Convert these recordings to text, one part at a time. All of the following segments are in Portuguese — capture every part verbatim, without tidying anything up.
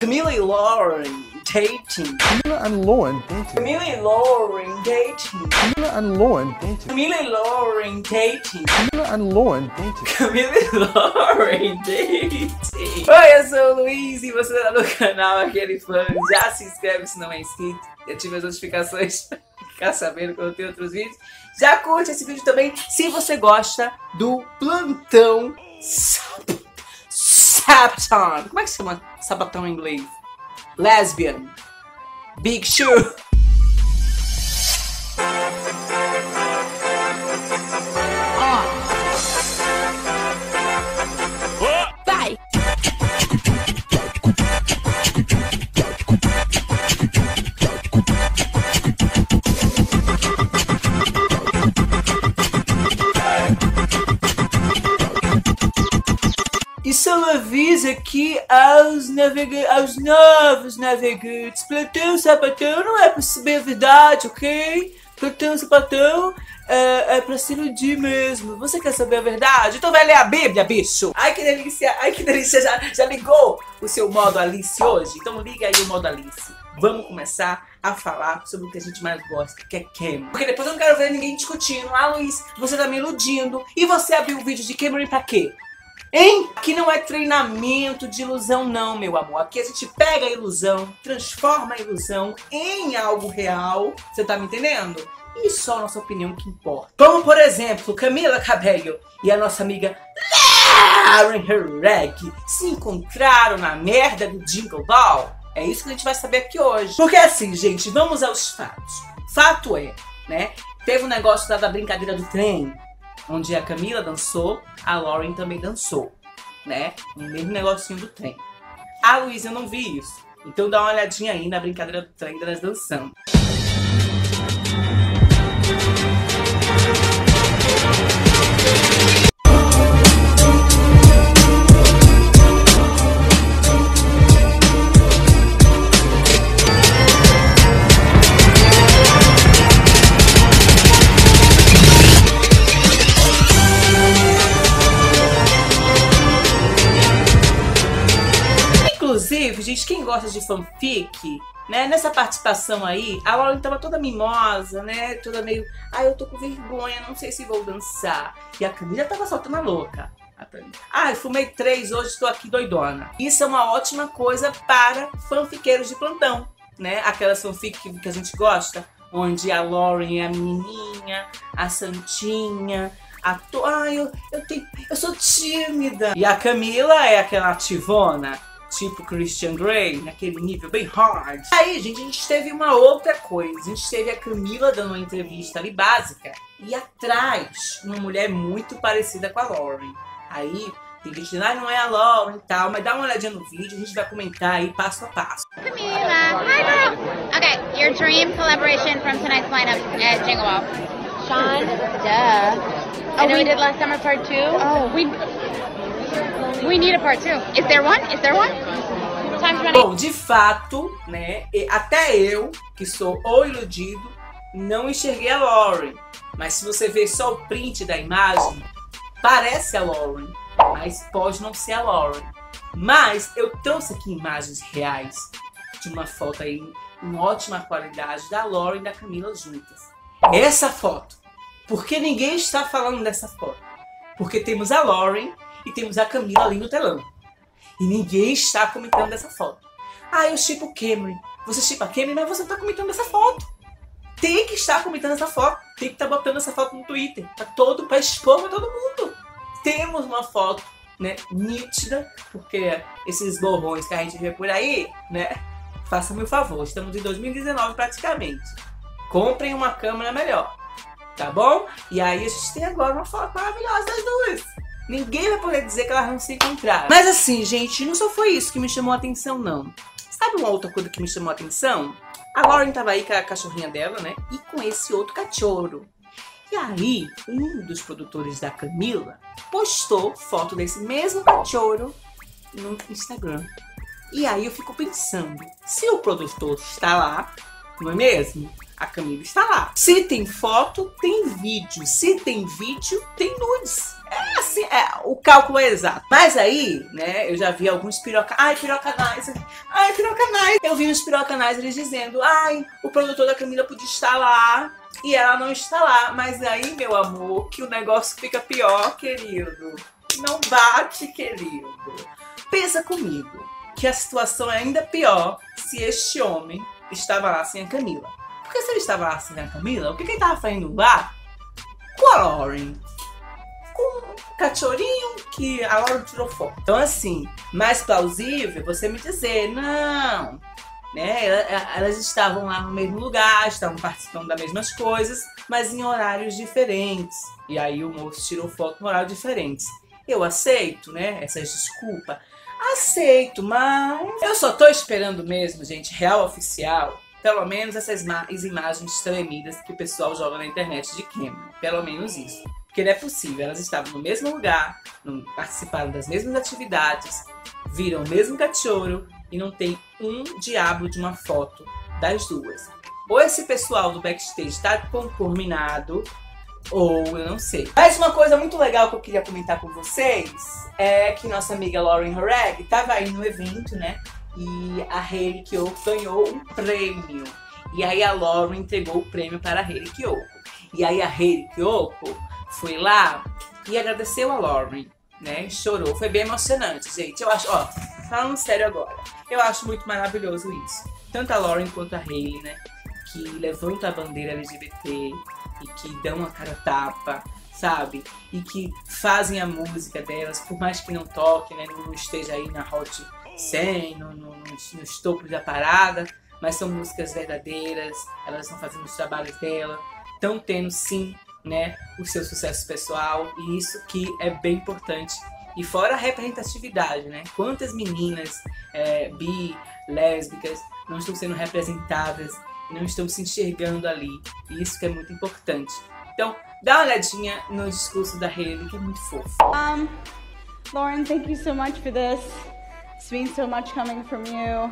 Camila e Lauren dating. Camila and Lauren dating. Camila and Lauren dating. Camila and Lauren dating. Camila and Lauren dating. Camila and Lauren dating. Camila e Lauren dating. Oi, eu sou o Luiz e você tá no canal Aquele Fã. Já se inscreve se não é inscrito e ativa as notificações pra ficar sabendo quando tem outros vídeos. Já curte esse vídeo também se você gosta do plantão sapo. Sabaton. Como é que se chama sabatão em inglês? Lesbian. Big Shoe. Vai! Isso é um aviso aqui aos, navega aos novos navegantes. Plantão sapatão não é pra saber a verdade, ok? Plantão sapatão é, é pra se iludir mesmo. Você quer saber a verdade? Então vai ler a Bíblia, bicho! Ai que delícia! Ai que delícia! Já, já ligou o seu modo Alice hoje? Então liga aí o modo Alice. Vamos começar a falar sobre o que a gente mais gosta, que é Camren. Porque depois eu não quero ver ninguém discutindo. Ah, Luiz, você tá me iludindo. E você abriu o vídeo de Camren pra quê? Hein? Aqui não é treinamento de ilusão não, meu amor. Aqui a gente pega a ilusão, transforma a ilusão em algo real. Você tá me entendendo? E só a nossa opinião que importa. Como, por exemplo, Camila Cabello e a nossa amiga Lauren Jauregui se encontraram na merda do Jingle Ball. É isso que a gente vai saber aqui hoje. Porque assim, gente, vamos aos fatos. Fato é, né? Teve um negócio lá da brincadeira do trem, onde a Camila dançou, a Lauren também dançou, né? No mesmo negocinho do trem. Ah, Luiz, eu não vi isso. Então dá uma olhadinha aí na brincadeira do trem delas dançando. Inclusive, gente, quem gosta de fanfic, né, nessa participação aí, a Lauren tava toda mimosa, né, toda meio, ah, eu tô com vergonha, não sei se vou dançar. E a Camila tava soltando a louca. Ah, eu fumei três hoje, estou aqui doidona. Isso é uma ótima coisa para fanfiqueiros de plantão, né, aquelas fanfic que a gente gosta, onde a Lauren é a menininha, a santinha, a to... ah, eu, eu, tenho... eu sou tímida. E a Camila é aquela ativona, tipo Christian Grey, naquele nível bem hard. Aí, gente, a gente teve uma outra coisa. A gente teve a Camila dando uma entrevista ali básica e atrás uma mulher muito parecida com a Lauren. Aí, tem gente dizendo, ah, não é a Lauren e tal, mas dá uma olhadinha no vídeo, a gente vai comentar aí passo a passo. Camila, hi bro! Ok, your dream collaboration from tonight's lineup at Jingle Ball. Sean, duh. Oh, I know we... we did last summer part two. Oh, we... We need a part two. Is there one? Is there one? Time's running. Bom, de fato, né, até eu, que sou o iludido, não enxerguei a Lauren. Mas se você ver só o print da imagem, parece a Lauren, mas pode não ser a Lauren. Mas eu trouxe aqui imagens reais de uma foto aí em ótima qualidade da Lauren e da Camila juntas. Essa foto, porque ninguém está falando dessa foto, porque temos a Lauren e temos a Camila ali no telão. E ninguém está comentando dessa foto. Ah, eu chipo Camren. Você chipa Camren, mas você não está comentando essa foto. Tem que estar comentando essa foto. Tem que estar botando essa foto no Twitter. Para todo, para expor para todo mundo. Temos uma foto, né, nítida, porque esses borrões que a gente vê por aí, né, faça-me o favor. Estamos em dois mil e dezenove praticamente. Comprem uma câmera melhor. Tá bom? E aí a gente tem agora uma foto maravilhosa das duas. Ninguém vai poder dizer que elas não se encontraram. Mas assim, gente, não só foi isso que me chamou a atenção, não. Sabe uma outra coisa que me chamou a atenção? A Lauren tava aí com a cachorrinha dela, né? E com esse outro cachorro. E aí, um dos produtores da Camila postou foto desse mesmo cachorro no Instagram. E aí eu fico pensando, se o produtor está lá, não é mesmo? A Camila está lá. Se tem foto, tem vídeo. Se tem vídeo, tem nudes. É assim. assim, é, o cálculo é exato. Mas aí, né, eu já vi alguns piroca... Ai, pirocanais, ai, pirocanais. Eu vi uns pirocanais eles dizendo, ai, o produtor da Camila podia estar lá e ela não está lá. Mas aí, meu amor, que o negócio fica pior, querido. Não bate, querido. Pensa comigo que a situação é ainda pior se este homem estava lá sem a Camila. Porque se ele estava lá sem a Camila, o que, que ele estava fazendo lá com a Lauren? Com um cachorinho que a Lauren tirou foto. Então assim, mais plausível você me dizer, não, né? Elas estavam lá no mesmo lugar, estavam participando das mesmas coisas, mas em horários diferentes. E aí o moço tirou foto em horários diferentes. Eu aceito, né? Essas desculpas. Aceito, mas eu só tô esperando mesmo, gente, real oficial, pelo menos essas imagens tremidas que o pessoal joga na internet de Camren. Pelo menos isso. Porque não é possível, elas estavam no mesmo lugar, participaram das mesmas atividades, viram o mesmo cachorro e não tem um diabo de uma foto das duas. Ou esse pessoal do backstage tá conforminado, ou eu não sei. Mas uma coisa muito legal que eu queria comentar com vocês é que nossa amiga Lauren Jauregui estava aí no evento, né? E a Hayley Kiyoko ganhou um prêmio. E aí a Lauren entregou o prêmio para a Hayley Kiyoko. E aí a Hayley Kiyoko foi lá e agradeceu a Lauren, né? Chorou. Foi bem emocionante, gente. Eu acho, ó, falando sério agora, eu acho muito maravilhoso isso. Tanto a Lauren quanto a Hayley, né? Que levanta a bandeira L G B T e que dão a cara tapa, sabe? E que fazem a música delas, por mais que não toque, né? Não esteja aí na Hot cem, no, no, nos, nos topos da parada, mas são músicas verdadeiras, elas estão fazendo os trabalhos dela, estão tendo sim, né, o seu sucesso pessoal, e isso que é bem importante. E fora a representatividade, né? Quantas meninas é, bi, lésbicas não estão sendo representadas, não estão se enxergando ali, e isso que é muito importante. Então, dá uma olhadinha no discurso da Hayley, que é muito fofo. Um, Lauren, thank you so much for this. It's been so much coming from you.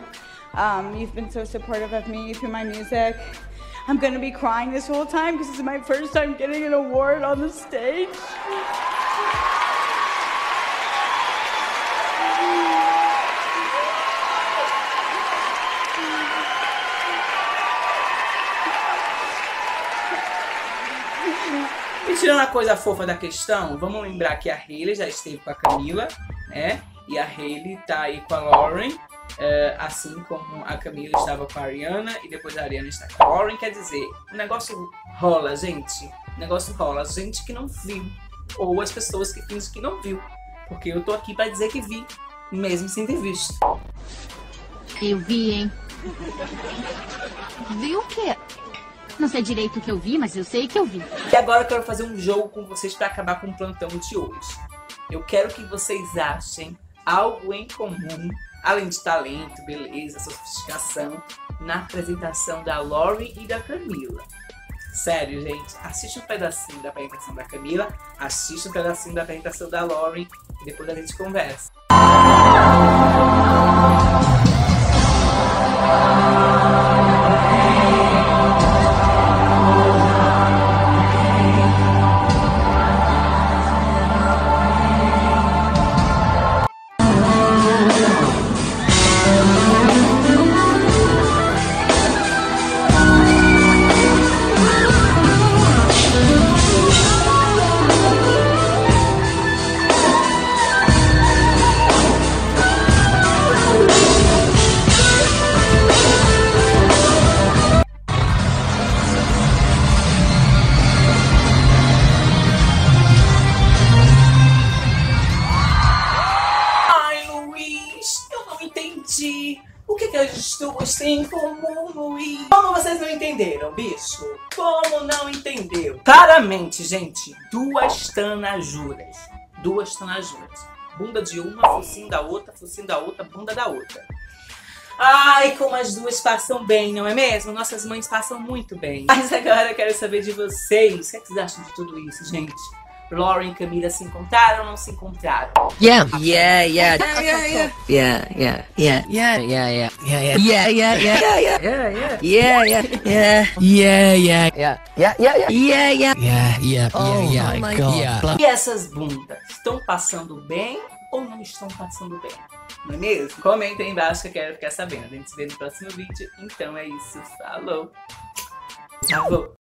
Um, you've been so supportive of me through my music. I'm gonna be crying this whole time because this is my first time getting an award on the stage. E tirando a coisa fofa da questão, vamos lembrar que a Hayley já esteve com a Camila, né? E a Hayley tá aí com a Lauren, assim como a Camila estava com a Ariana e depois a Ariana está com a Lauren. Quer dizer, o negócio rola, gente. O negócio rola. Gente que não viu, ou as pessoas que fingem que não viu. Porque eu tô aqui pra dizer que vi, mesmo sem ter visto. Eu vi, hein? Viu o quê? Não sei direito o que eu vi, mas eu sei que eu vi. E agora eu quero fazer um jogo com vocês para acabar com o plantão de hoje. Eu quero que vocês achem algo em comum, além de talento, beleza, sofisticação, na apresentação da Lauren e da Camila. Sério, gente, assiste um pedacinho da apresentação da Camila, assiste um pedacinho da apresentação da Lauren e depois a gente conversa. Sim, como Luiz. Como vocês não entenderam, bicho? Como não entendeu? Claramente, gente, duas tanajuras. Duas tanajuras. Bunda de uma, focinho da outra, focinho da outra, bunda da outra. Ai, como as duas passam bem, não é mesmo? Nossas mães passam muito bem. Mas agora eu quero saber de vocês. O que vocês acham de tudo isso, gente? Lauren e Camila se encontraram ou não se encontraram? Yeah, yeah, yeah. Yeah, yeah, yeah. Yeah, yeah, yeah. Yeah, yeah, yeah. Yeah, yeah, yeah. Yeah, yeah, yeah. Yeah, yeah, yeah. Yeah, yeah, yeah. Oh my God. E essas bundas estão passando bem ou não estão passando bem? Não é mesmo? Comenta aí embaixo que eu quero ficar sabendo. A gente se vê no próximo vídeo. Então é isso. Falou. Falou.